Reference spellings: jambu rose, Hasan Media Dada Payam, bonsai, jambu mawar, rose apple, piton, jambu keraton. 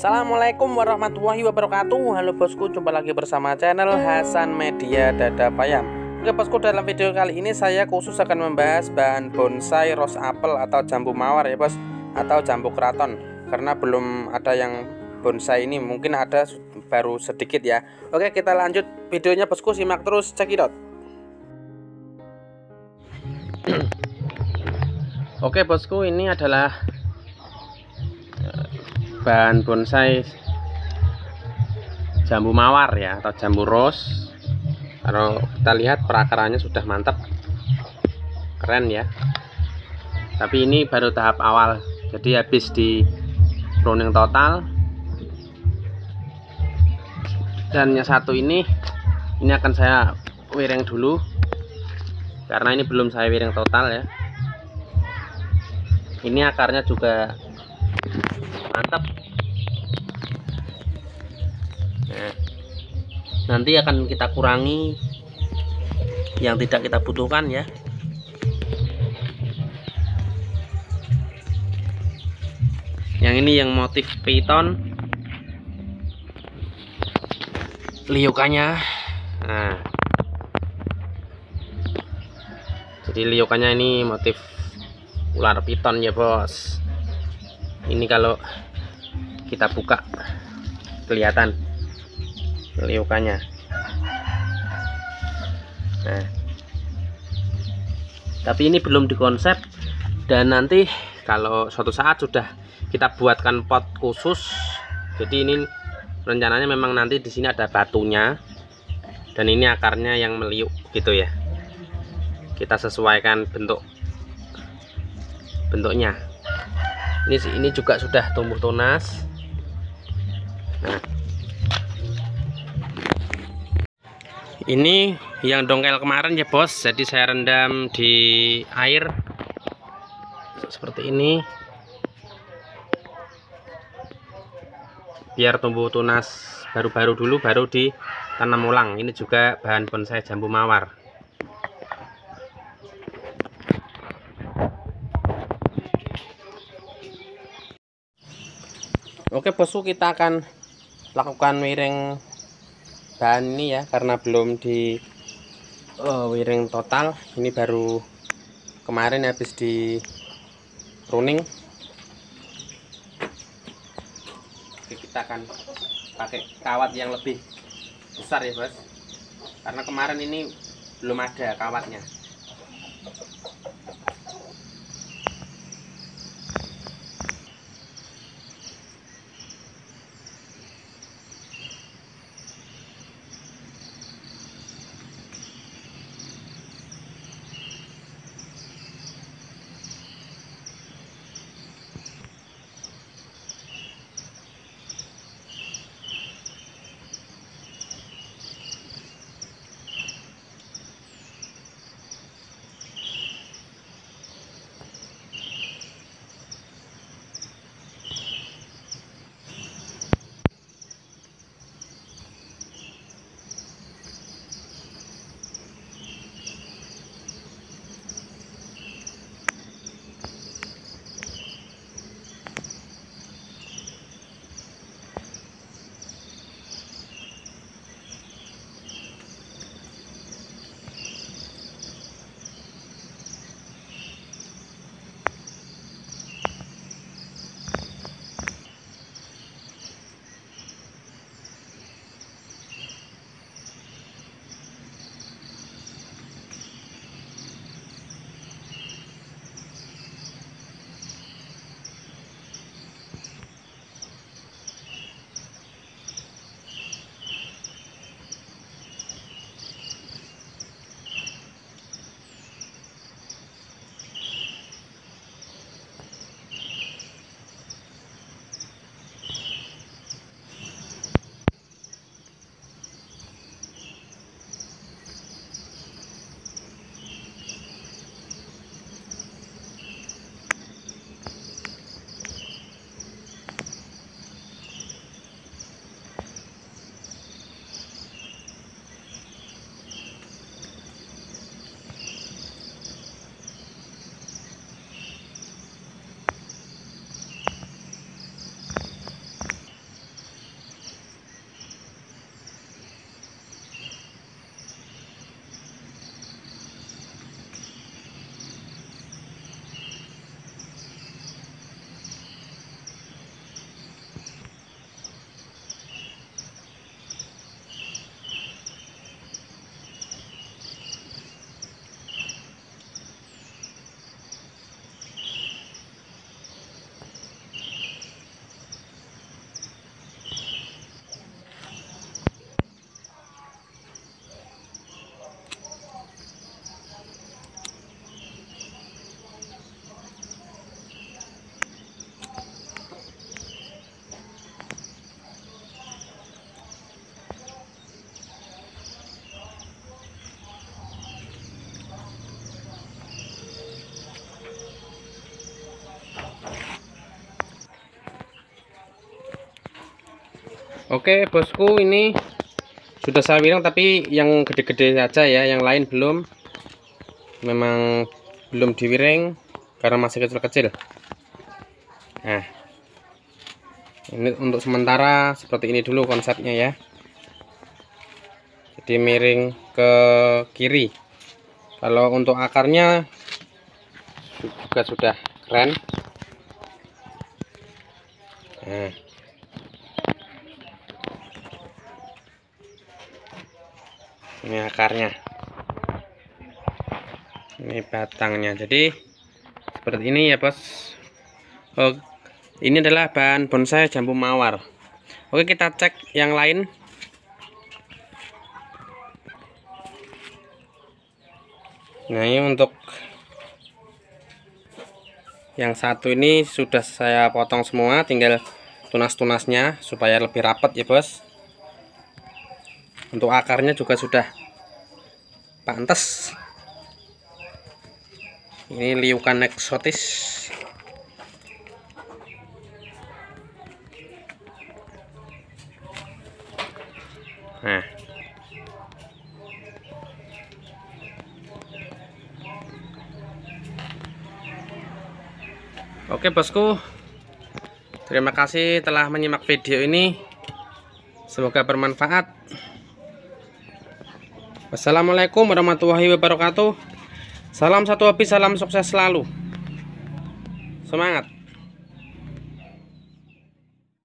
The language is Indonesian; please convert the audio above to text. Assalamualaikum warahmatullahi wabarakatuh. Halo bosku, jumpa lagi bersama channel Hasan Media Dada Payam. Oke bosku, dalam video kali ini saya khusus akan membahas bahan bonsai rose apple atau jambu mawar ya bos, atau jambu keraton, karena belum ada yang bonsai ini, mungkin ada baru sedikit ya. Oke, kita lanjut videonya bosku, simak terus, cekidot. Oke bosku, ini adalah bahan bonsai jambu mawar ya, atau jambu rose. Kalau kita lihat perakarannya sudah mantap, keren ya. Tapi ini baru tahap awal, jadi habis di pruning total. Dan yang satu ini akan saya wiring dulu, karena ini belum saya wiring total ya. Ini akarnya juga mantap. Nah, nanti akan kita kurangi yang tidak kita butuhkan ya. Yang ini yang motif piton, liukannya. Nah, jadi liukannya ini motif ular piton ya bos. Ini kalau kita buka kelihatan liukannya. Nah, tapi ini belum dikonsep, dan nanti kalau suatu saat sudah kita buatkan pot khusus. Jadi ini rencananya memang nanti di sini ada batunya, dan ini akarnya yang meliuk gitu ya. Kita sesuaikan bentuknya. Ini juga sudah tumbuh tunas. Nah, ini yang dongkel kemarin ya bos, jadi saya rendam di air seperti ini biar tumbuh tunas baru-baru dulu, baru ditanam ulang. Ini juga bahan bonsai jambu mawar. Oke bosku, kita akan lakukan wiring bahan ini ya, karena belum di wiring total. Ini baru kemarin habis di pruning. Oke, kita akan pakai kawat yang lebih besar ya bos, karena kemarin ini belum ada kawatnya. Oke bosku, ini sudah saya bilang tapi yang gede-gede saja ya, yang lain belum, memang belum diwiring karena masih kecil-kecil. Nah ini untuk sementara seperti ini dulu konsepnya ya, jadi miring ke kiri. Kalau untuk akarnya juga sudah keren. Nah. Ini akarnya, ini batangnya, jadi seperti ini ya bos. Oh, ini adalah bahan bonsai jambu mawar. Oke, kita cek yang lain. Nah ini untuk yang satu ini sudah saya potong semua, tinggal tunas-tunasnya supaya lebih rapat ya bos. Untuk akarnya juga sudah pantas. Ini liukan eksotis. Nah oke bosku, terima kasih telah menyimak video ini. Semoga bermanfaat. Wassalamualaikum warahmatullahi wabarakatuh. Salam satu hobi, salam sukses selalu. Semangat.